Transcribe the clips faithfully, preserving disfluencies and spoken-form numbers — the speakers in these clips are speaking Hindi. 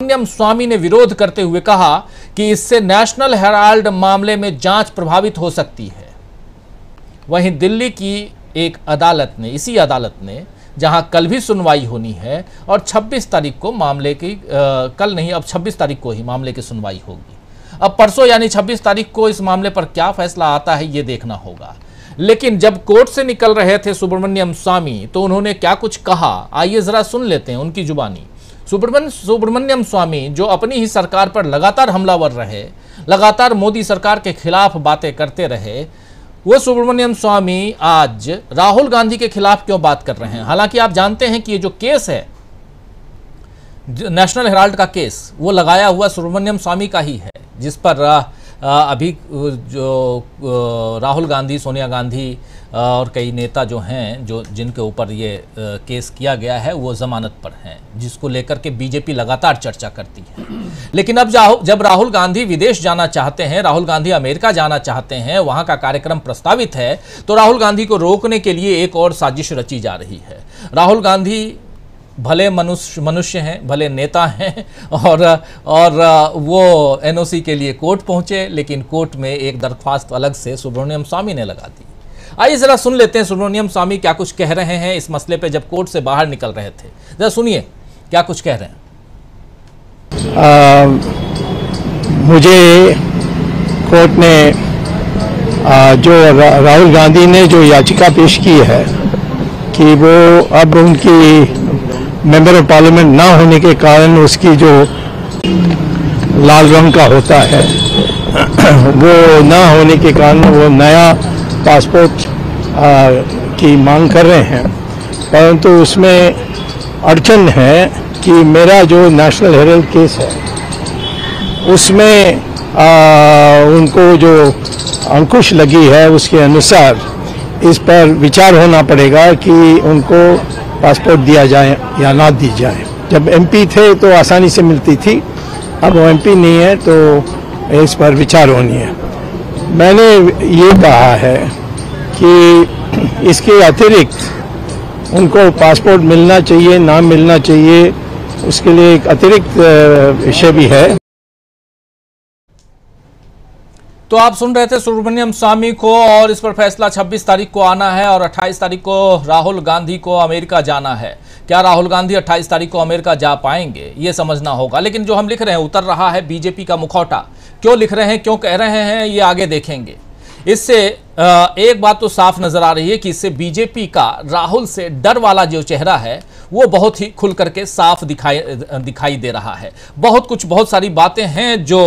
सुब्रमण्यम स्वामी ने विरोध करते हुए कहा कि इससे नेशनल हेराल्ड मामले में जांच प्रभावित हो सकती है। वहीं दिल्ली की एक अदालत ने इसी अदालत ने जहां कल भी सुनवाई होनी है और छब्बीस तारीख को मामले की आ, कल नहीं अब छब्बीस तारीख को ही मामले की सुनवाई होगी। अब परसों यानी छब्बीस तारीख को इस मामले पर क्या फैसला आता है ये देखना होगा। लेकिन जब कोर्ट से निकल रहे थे सुब्रमण्यम स्वामी तो उन्होंने क्या कुछ कहा, आइए जरा सुन लेते हैं उनकी जुबानी। सुब्रमण्यम स्वामी जो अपनी ही सरकार पर लगातार हमलावर रहे, लगातार मोदी सरकार के खिलाफ बातें करते रहे, वो सुब्रमण्यम स्वामी आज राहुल गांधी के खिलाफ क्यों बात कर रहे हैं। हालांकि आप जानते हैं कि ये जो केस है नेशनल हेराल्ड का केस वो लगाया हुआ सुब्रमण्यम स्वामी का ही है, जिस पर अभी जो राहुल गांधी, सोनिया गांधी और कई नेता जो हैं जो जिनके ऊपर ये केस किया गया है वो जमानत पर हैं, जिसको लेकर के बीजेपी लगातार चर्चा करती है। लेकिन अब जब राहुल गांधी विदेश जाना चाहते हैं, राहुल गांधी अमेरिका जाना चाहते हैं, वहाँ का कार्यक्रम प्रस्तावित है, तो राहुल गांधी को रोकने के लिए एक और साजिश रची जा रही है। राहुल गांधी भले मनुष्य मनुष्य हैं, भले नेता हैं और और वो एनओसी के लिए कोर्ट पहुंचे, लेकिन कोर्ट में एक दरख्वास्त अलग से सुब्रमण्यम स्वामी ने लगा दी। आइए ज़रा सुन लेते हैं सुब्रमण्यम स्वामी क्या कुछ कह रहे हैं इस मसले पे जब कोर्ट से बाहर निकल रहे थे। ज़रा सुनिए क्या कुछ कह रहे हैं। आ, मुझे कोर्ट ने आ, जो रा, राहुल गांधी ने जो याचिका पेश की है कि वो अब उनकी मेंबर ऑफ पार्लियामेंट ना होने के कारण उसकी जो लाल रंग का होता है वो ना होने के कारण वो नया पासपोर्ट आ, की मांग कर रहे हैं, परंतु उसमें अड़चन है कि मेरा जो नेशनल हेराल्ड केस है उसमें आ, उनको जो अंकुश लगी है उसके अनुसार इस पर विचार होना पड़ेगा कि उनको पासपोर्ट दिया जाए या ना दी जाए। जब एमपी थे तो आसानी से मिलती थी, अब वो एमपी नहीं है तो इस पर विचार होनी है। मैंने ये कहा है कि इसके अतिरिक्त उनको पासपोर्ट मिलना चाहिए ना मिलना चाहिए, उसके लिए एक अतिरिक्त विषय भी है। तो आप सुन रहे थे सुब्रमण्यम स्वामी को, और इस पर फैसला छब्बीस तारीख को आना है और अट्ठाईस तारीख को राहुल गांधी को अमेरिका जाना है। क्या राहुल गांधी अट्ठाईस तारीख को अमेरिका जा पाएंगे ये समझना होगा। लेकिन जो हम लिख रहे हैं उतर रहा है बीजेपी का मुखौटा, क्यों लिख रहे हैं क्यों कह रहे हैं ये आगे देखेंगे। इससे एक बात तो साफ नजर आ रही है कि इससे बीजेपी का राहुल से डर वाला जो चेहरा है वो बहुत ही खुल करके साफ दिखाई दिखाई दे रहा है। बहुत कुछ बहुत सारी बातें हैं जो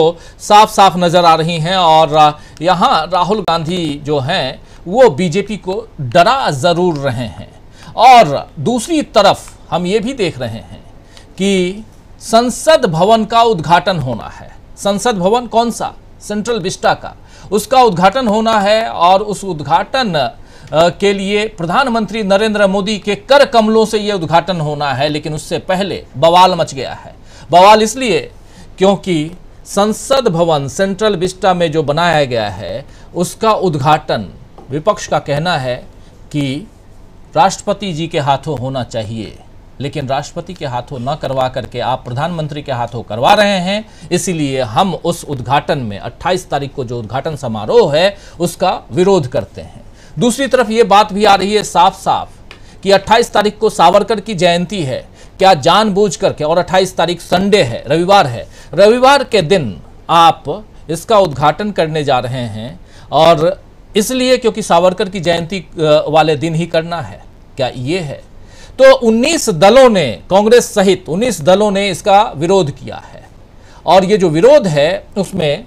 साफ साफ नज़र आ रही हैं और यहाँ राहुल गांधी जो हैं वो बीजेपी को डरा ज़रूर रहे हैं। और दूसरी तरफ हम ये भी देख रहे हैं कि संसद भवन का उद्घाटन होना है। संसद भवन कौन सा, सेंट्रल विस्टा का, उसका उद्घाटन होना है और उस उद्घाटन के लिए प्रधानमंत्री नरेंद्र मोदी के कर कमलों से यह उद्घाटन होना है। लेकिन उससे पहले बवाल मच गया है। बवाल इसलिए क्योंकि संसद भवन सेंट्रल विस्टा में जो बनाया गया है उसका उद्घाटन विपक्ष का कहना है कि राष्ट्रपति जी के हाथों होना चाहिए, लेकिन राष्ट्रपति के हाथों न करवा करके आप प्रधानमंत्री के हाथों करवा रहे हैं। इसीलिए हम उस उद्घाटन में अट्ठाईस तारीख को जो उद्घाटन समारोह है उसका विरोध करते हैं। दूसरी तरफ ये बात भी आ रही है साफ साफ कि अट्ठाईस तारीख को सावरकर की जयंती है, क्या जानबूझ करके, और अट्ठाईस तारीख संडे है, रविवार है, रविवार के दिन आप इसका उद्घाटन करने जा रहे हैं और इसलिए क्योंकि सावरकर की जयंती वाले दिन ही करना है, क्या ये है। तो उन्नीस दलों ने, कांग्रेस सहित उन्नीस दलों ने इसका विरोध किया है और ये जो विरोध है उसमें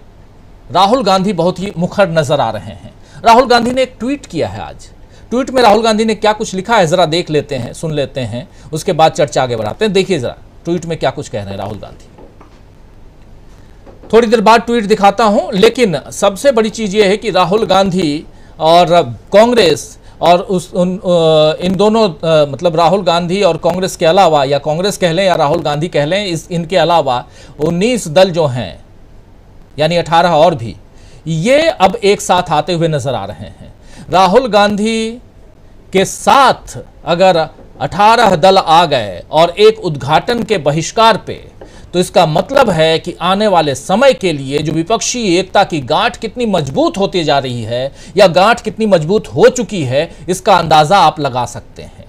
राहुल गांधी बहुत ही मुखर नजर आ रहे हैं। राहुल गांधी ने एक ट्वीट किया है आज। ट्वीट में राहुल गांधी ने क्या कुछ लिखा है जरा देख लेते हैं, सुन लेते हैं, उसके बाद चर्चा आगे बढ़ाते हैं। देखिए जरा ट्वीट में क्या कुछ कह रहे हैं राहुल गांधी। थोड़ी देर बाद ट्वीट दिखाता हूं, लेकिन सबसे बड़ी चीज यह है कि राहुल गांधी और कांग्रेस और उस उन इन दोनों मतलब राहुल गांधी और कांग्रेस के अलावा, या कांग्रेस कह लें या राहुल गांधी कह लें, इस इनके अलावा उन्नीस दल जो हैं यानी अठारह और भी, ये अब एक साथ आते हुए नजर आ रहे हैं। राहुल गांधी के साथ अगर अठारह दल आ गए और एक उद्घाटन के बहिष्कार पे, तो इसका मतलब है कि आने वाले समय के लिए जो विपक्षी एकता की गांठ कितनी मजबूत होती जा रही है या गांठ कितनी मजबूत हो चुकी है, इसका अंदाजा आप लगा सकते हैं।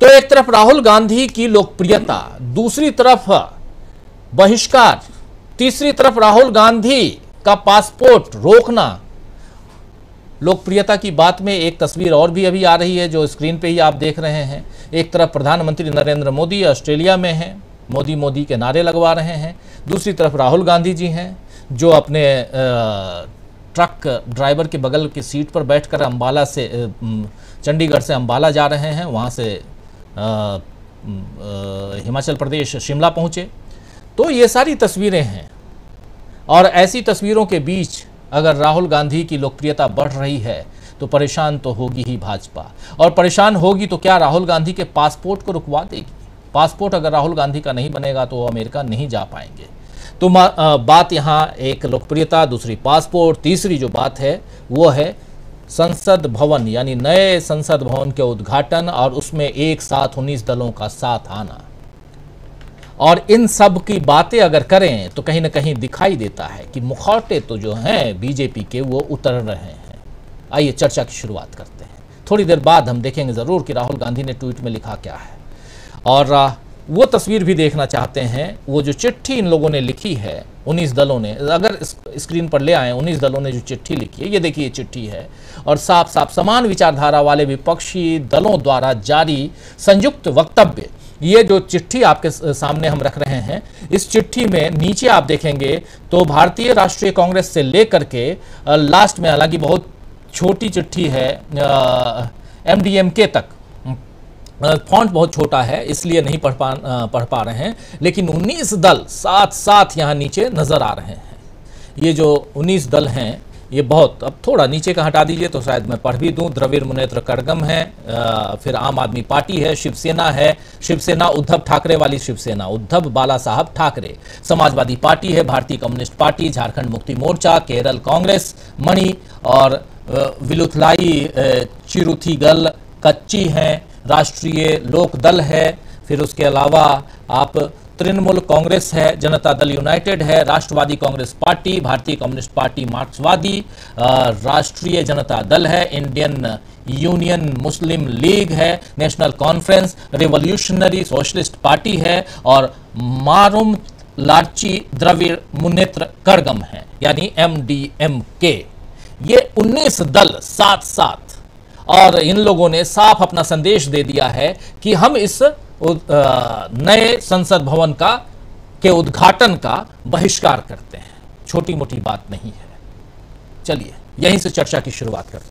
तो एक तरफ राहुल गांधी की लोकप्रियता, दूसरी तरफ बहिष्कार, तीसरी तरफ राहुल गांधी का पासपोर्ट रोकना। लोकप्रियता की बात में एक तस्वीर और भी अभी आ रही है जो स्क्रीन पे ही आप देख रहे हैं। एक तरफ प्रधानमंत्री नरेंद्र मोदी ऑस्ट्रेलिया में हैं, मोदी मोदी के नारे लगवा रहे हैं। दूसरी तरफ राहुल गांधी जी हैं जो अपने ट्रक ड्राइवर के बगल की सीट पर बैठकर अम्बाला से चंडीगढ़ से अम्बाला जा रहे हैं, वहाँ से हिमाचल प्रदेश शिमला पहुँचे। तो ये सारी तस्वीरें हैं और ऐसी तस्वीरों के बीच अगर राहुल गांधी की लोकप्रियता बढ़ रही है तो परेशान तो होगी ही भाजपा। और परेशान होगी तो क्या राहुल गांधी के पासपोर्ट को रुकवा देगी? पासपोर्ट अगर राहुल गांधी का नहीं बनेगा तो वो अमेरिका नहीं जा पाएंगे। तो आ, बात यहाँ एक लोकप्रियता, दूसरी पासपोर्ट, तीसरी जो बात है वो है संसद भवन, यानी नए संसद भवन के उद्घाटन और उसमें एक साथ उन्नीस दलों का साथ आना। और इन सब की बातें अगर करें तो कहीं ना कहीं दिखाई देता है कि मुखौटे तो जो हैं बीजेपी के वो उतर रहे हैं। आइए चर्चा की शुरुआत करते हैं। थोड़ी देर बाद हम देखेंगे ज़रूर कि राहुल गांधी ने ट्वीट में लिखा क्या है, और वो तस्वीर भी देखना चाहते हैं, वो जो चिट्ठी इन लोगों ने लिखी है उन्नीस दलों ने। अगर स्क्रीन पर ले आए, उन्नीस दलों ने जो चिट्ठी लिखी है, ये देखिए चिट्ठी है, और साफ साफ समान विचारधारा वाले विपक्षी दलों द्वारा जारी संयुक्त वक्तव्य। ये जो चिट्ठी आपके सामने हम रख रहे हैं, इस चिट्ठी में नीचे आप देखेंगे तो भारतीय राष्ट्रीय कांग्रेस से लेकर के लास्ट में, हालांकि बहुत छोटी चिट्ठी है, एम डी एम के तक, फॉन्ट बहुत छोटा है इसलिए नहीं पढ़ पा पढ़ पा रहे हैं, लेकिन उन्नीस दल साथ साथ यहाँ नीचे नज़र आ रहे हैं। ये जो उन्नीस दल हैं ये बहुत, अब थोड़ा नीचे का हटा दीजिए तो शायद मैं पढ़ भी दूं। द्रविड़ मुनेत्र कड़गम है, फिर आम आदमी पार्टी है, शिवसेना है, शिवसेना उद्धव ठाकरे वाली शिवसेना, उद्धव बाला साहब ठाकरे, समाजवादी पार्टी है, भारतीय कम्युनिस्ट पार्टी, झारखंड मुक्ति मोर्चा, केरल कांग्रेस मणि, और विलुथलाई चिरुथीगल कच्ची हैं, राष्ट्रीय लोक दल है, फिर उसके अलावा आप तृणमूल कांग्रेस है, जनता दल यूनाइटेड है, Rashtravadi Congress party, Bharatiya communist party मार्क्सवादी, राष्ट्रीय जनता दल है, इंडियन यूनियन मुस्लिम लीग है, national conference, revolutionary socialist party है, और मारूम लाची द्रविड़ मुनेत्र कड़गम है, यानी एम डी एम के। ये उन्नीस दल साथ साथ, और इन लोगों ने साफ अपना संदेश दे दिया है कि हम इस नए संसद भवन का के उद्घाटन का बहिष्कार करते हैं। छोटी मोटी बात नहीं है। चलिए यहीं से चर्चा की शुरुआत करते हैं।